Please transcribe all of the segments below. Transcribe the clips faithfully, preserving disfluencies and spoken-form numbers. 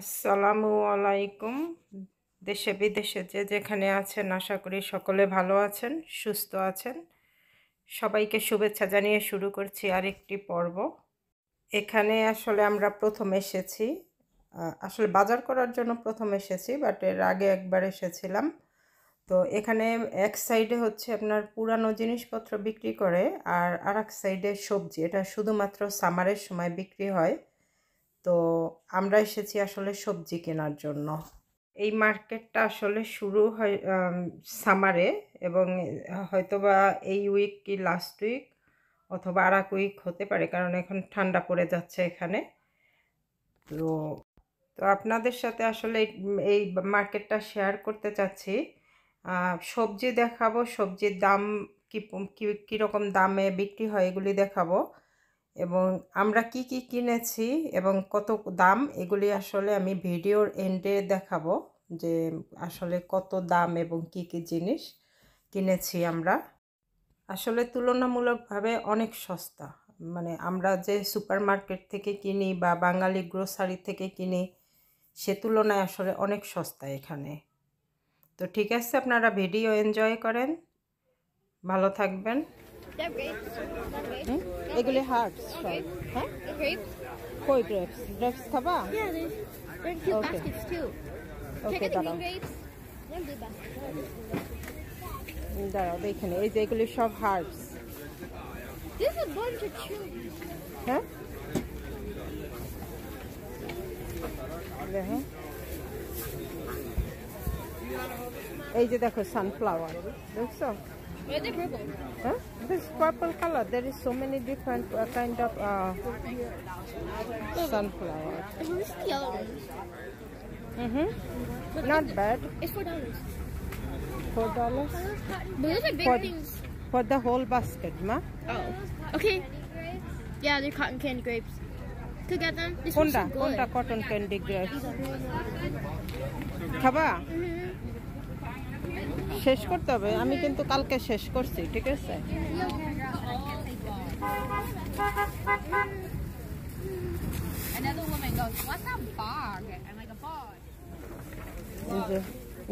আসসালামু আলাইকুম। দেশে বিদেশে যে যেখানে আছেন, আশা করি সকলে ভালো আছেন, সুস্থ আছেন। সবাইকে শুভেচ্ছা জানিয়ে শুরু করছি আরেকটি পর্ব। এখানে আসলে আমরা প্রথম এসেছি, আসলে বাজার করার জন্য প্রথম এসেছি, বাট এর আগে একবার এসেছিলাম। তো এখানে এক সাইডে হচ্ছে আপনার পুরানো জিনিসপত্র বিক্রি করে, আর আর এক সাইডে সবজি, এটা শুধুমাত্র সামারের সময় বিক্রি হয়। তো আমরা এসেছি আসলে সবজি কেনার জন্য। এই মার্কেটটা আসলে শুরু হয় সামারে, এবং হয়তোবা এই উইক কি লাস্ট উইক অথবা আর এক উইক হতে পারে, কারণ এখন ঠান্ডা পড়ে যাচ্ছে এখানে। তো তো আপনাদের সাথে আসলে এই মার্কেটটা শেয়ার করতে চাচ্ছি। সবজি দেখাবো, সবজির দাম কী কীরকম দামে বিক্রি হয় এগুলি দেখাবো, এবং আমরা কি কি কিনেছি এবং কত দাম এগুলি আসলে আমি ভিডিওর এন্ডে দেখাবো, যে আসলে কত দাম এবং কি কি জিনিস কিনেছি আমরা। আসলে তুলনামূলকভাবে অনেক সস্তা, মানে আমরা যে সুপার মার্কেট থেকে কিনি বা বাঙালি গ্রোসারি থেকে কিনি সে তুলনায় আসলে অনেক সস্তা এখানে। তো ঠিক আছে, আপনারা ভিডিও এনজয় করেন, ভালো থাকবেন। এগুলি হার্বস, হ্যাঁ, গ্রেপস, কই গ্রেপস, গ্রেপস খাবা? হ্যাঁ, then Q baskets two. Okay, দাও গ্রেপস, দেন দি বাস্কেটস। দাও দেখেন, এই যে এগুলি সব herbs. This is bunch of chilli. হ্যাঁ? দেখেন। এই যে দেখো সানফ্লাওয়ার, দেখছো? Where the purple? Huh? This purple color. There is so many different uh, kind of uh, sunflower. Where's the yellow one? Mm-hmm. Not bad. It's four dollars. Four dollars? But those are big for, things. For the whole basket, ma? Oh. Okay. Yeah, they're cotton candy grapes. Could get them. This one's good. Honda cotton candy grapes. Khaba? Mm-hmm. শেষ করতে হবে, আমি কিন্তু কালকে শেষ করছি, ঠিক আছে?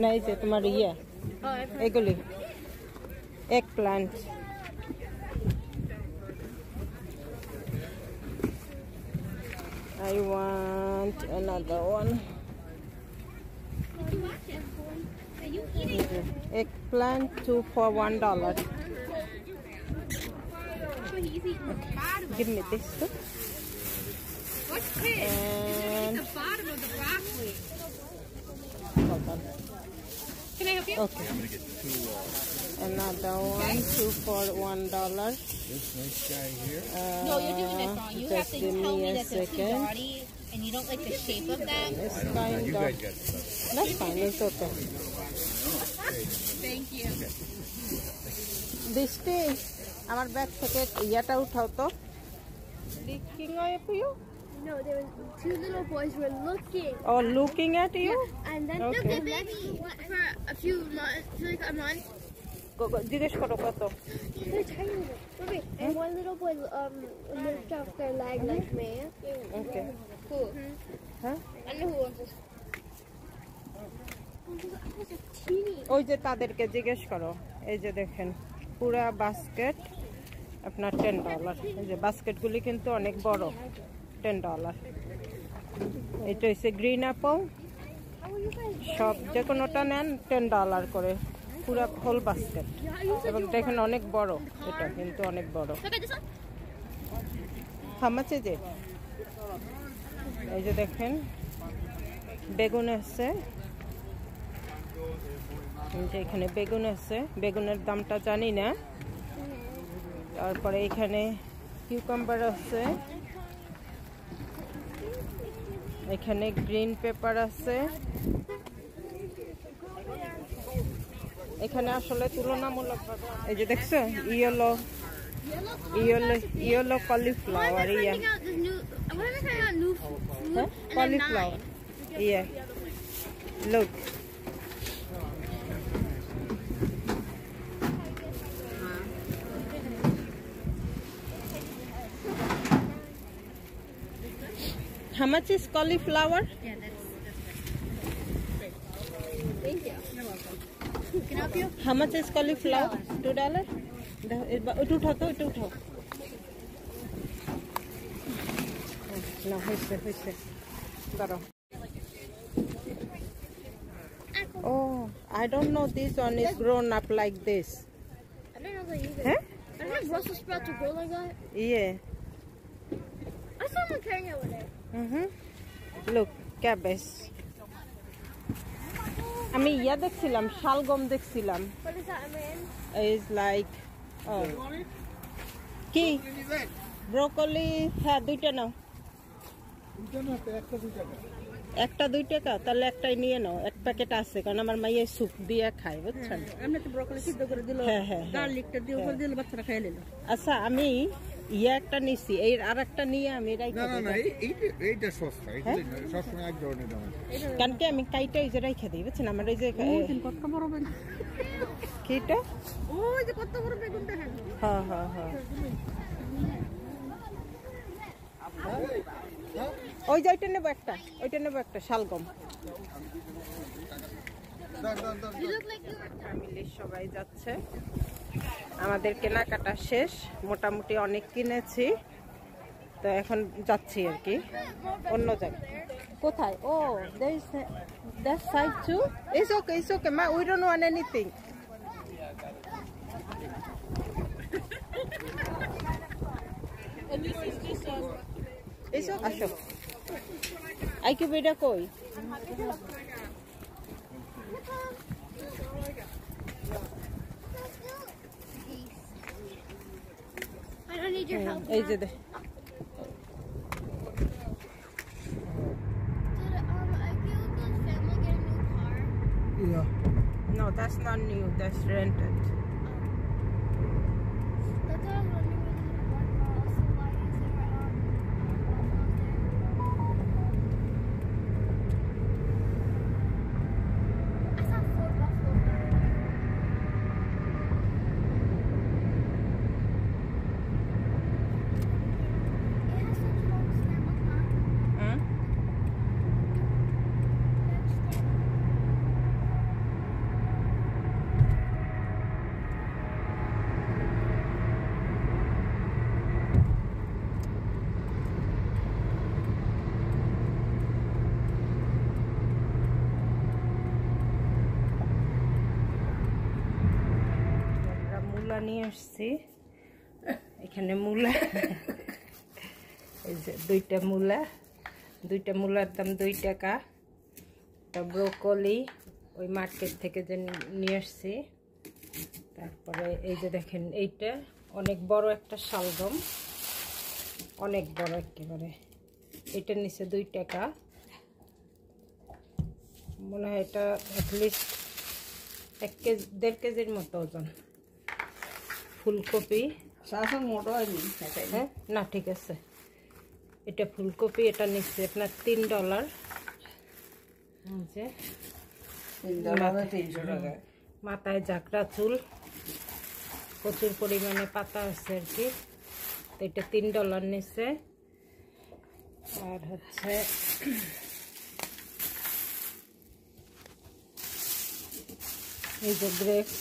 না, এই যে তোমার ইয়ে, এগুলি eggplant, I want another one. Eggplant two for one dollar. Give me this too. What's this? And it's the bottom of the broccoli. Hold on. Can I help you? Okay. I'm gonna get two. Uh, Another one, okay. Two for one dollar. This nice guy here. Uh, no, you're doing it wrong. You have to tell me that they're too naughty and you don't like the shape of them. This kind know. You guys got stuff. That's fine. It's okay. Thank you. This thing, our bag ticket, yet out how to? Looking at you? No, there was two little boys were looking. Oh, looking at you? Yeah. And then okay. Look at baby for a few months, like a month. Go go. They're tiny. Wait, and one little boy um lift off their leg mm-hmm. like me. Okay. Cool. Mm-hmm. Huh? I know who wants this. ওই যে তাদেরকে জিজ্ঞেস করো। এই যে দেখেন পুরা basket আপনার টেন ডলার। এই যে বাস্কেটগুলি কিন্তু অনেক বড়, টেন ডলার। এটা হচ্ছে গ্রিন অ্যাপল, সব যে কোনোটা নেন টেন ডলার করে, পুরা হোল বাস্কেট। এবং দেখেন অনেক বড়, এটা কিন্তু অনেক বড়। থামাচ্ছে যে এই যে দেখেন বেগুন আছে, এখানে বেগুন আছে, বেগুনের দামটা জানি না। তারপরে এখানে কিউকাম্বার আছে, এখানে গ্রিন পেপার আছে। এখানে আসলে তুলনামূলক এই যে দেখছো yellow yellow yellow cauliflower, yeah cauliflower, yeah look. How much is cauliflower? Yeah, that's Thank you. You're welcome. Can I help you? How much is cauliflower? Two dollars. Two dollars. Two dollars. No, here's it. Here's it. Garo. Oh, I don't know. This one is grown up like this. I don't know that either. Huh? I don't know Brussels sprout to grow like that. Yeah. I saw someone carrying it over there. Mm-hmm. Look, cabbage. I mean, yeah, dekhchilam, shalgom dekhchilam. What is that, I mean? It's like, oh. Ki? Broccoli. Ha, duita nao. Duita nao, ekta duita ka. Ekta duita ka, tale ektai niye nao. Ek packet ase, karon amar maiye soup diye khai, bujchen. Amne to broccoli siddo kore dilo, garlic ta diye upor dilo, bachchara khaye nilo. Acha, ami ইয়া একটা নিছি এই আরেকটা নিয়ে আমি রাই না না এই এইটা সস্তা এই সস্তা এক ধরনের দাম কেন কি আমি কাইটা এই যে রাইখা দেই বুঝছেন আমার এই যে কত বড় বেগুন কিটা ওই যে কত বড় বেগুনটা হ্যাঁ হ্যাঁ হ্যাঁ ওই যে ওইটা নেব একটা ওইটা নেব একটা শালগম দাঁড় দাঁড় দাঁড় মিলে সবাই যাচ্ছে আমাদের কেনাকাটা শেষ মোটামুটি অনেক কিনেছি তো এখন যাচ্ছি আর কি অন্য জায়গায় কোথায় ও that's that's side too it's okay it's okay মা we don't want anything it's okay আচ্ছা আইকে বেটা কই I don't need your help. I did it. Did um Aguilar's family get a new car? Yeah. No, that's not new. That's rented. Oh. That's what I was wondering whether it was one car. Also, why is there um buffalo there? I saw four buffalo there. এখানে মূলা এই যে দুইটা মূলা দুইটা মূলার দাম দুই টাকা তা ব্রোকলি ওই মার্কেট থেকে যে নিয়ে আসছি তারপরে এই যে দেখেন এইটা অনেক বড় একটা শালগম অনেক বড় একেবারে এটা নিচে দুই টাকা মনে হয় এটা অ্যাট লিস্ট এক কেজি দেড় কেজির মতো ওজন ফুলকপি সাসা মোটা হয়নি হ্যাঁ না ঠিক আছে এটা ফুলকপি এটা নিচে আপনার তিন ডলার আছে তিন ডলারে তিনশো টাকা মাথায় জাকড়া চুল প্রচুর পরিমাণে পাতা আছে আর কি তো এটা তিন ডলার নিচে আর হচ্ছে এই যে গ্রেপস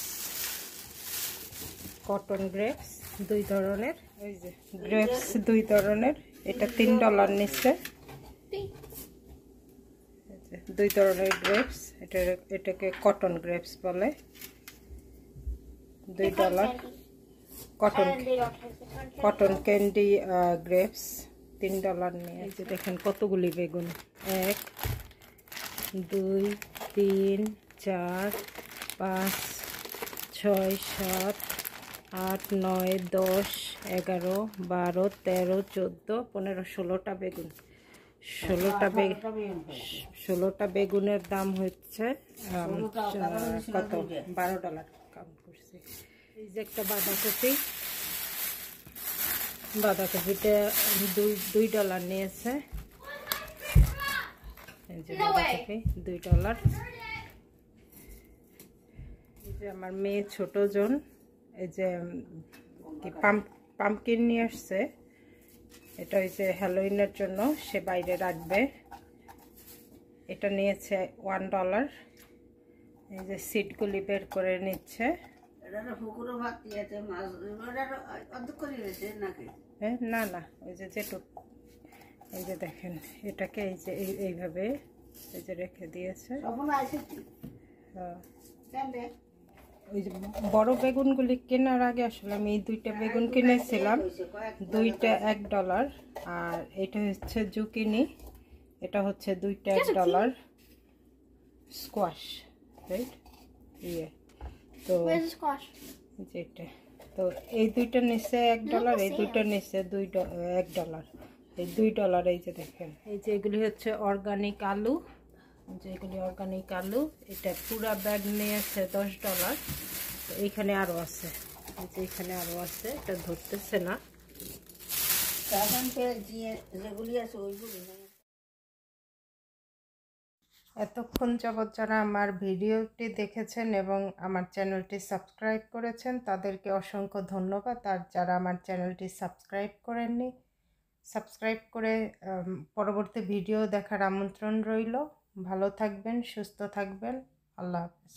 কটন গ্রেপস দুই ধরনের এই যে গ্রেপস দুই ধরনের এটা তিন ডলার নিচে দুই ধরনের গ্রেপস এটা এটাকে কটন গ্রেপস বলে দুই dollar cotton cotton candy grapes তিন ডলার নিয়ে এই যে দেখেন কতগুলি বেগুন এক দুই তিন চার পাঁচ ছয় সাত আট নয় দশ এগারো বারো তেরো চোদ্দো পনেরো ষোলোটা বেগুন ষোলোটা বেগুন ষোলোটা বেগুনের দাম হচ্ছে কত বারো ডলার কাউন্ট করছি এই যে একটা বাঁধাকপি বাঁধাকপিটা দুই ডলার নিয়েছে দুই ডলার এই যে আমার মেয়ে ছোট জন এই যে কি পাম্প পাম্পকিন নিয়ে আসছে এটা হইছে হ্যালোইনের জন্য সে বাইরে রাখবে এটা নিয়েছে এক ডলার এই যে সিটগুলি বের করে নিচ্ছে। না না, ওই যে যেটুক, এই যে দেখেন এটাকে এই যে এইভাবে এই যে রেখে দিয়েছে। ওই যে বড় বেগুনগুলি কেনার আগে আসলে আমি এই দুইটা বেগুন কিনেছিলাম, দুইটা এক ডলার আর এটা হচ্ছে জুকিনি, এটা হচ্ছে দুইটা এক ডলার স্কোয়াশ, রাইট? ইয়ে তো যেটা তো এই দুইটা নিচে এক ডলার, এই দুইটা নিচে দুই এক ডলার, এই দুই ডলার। এই যে দেখেন এই যে এগুলি হচ্ছে অর্গানিক আলু, যেগুলি অর্গানিক আলু, এটা পুরা ব্যাগ নিয়েছে দশ ডলার। তো এইখানে আরও আছে, এই যে এখানে আরও আছে, এটা ধরতেছে না। এতক্ষণ যাবৎ যারা আমার ভিডিওটি দেখেছেন এবং আমার চ্যানেলটি সাবস্ক্রাইব করেছেন তাদেরকে অসংখ্য ধন্যবাদ। আর যারা আমার চ্যানেলটি সাবস্ক্রাইব করেননি, সাবস্ক্রাইব করে পরবর্তী ভিডিও দেখার আমন্ত্রণ রইল। ভালো থাকবেন, সুস্থ থাকবেন, আল্লাহ হাফেজ।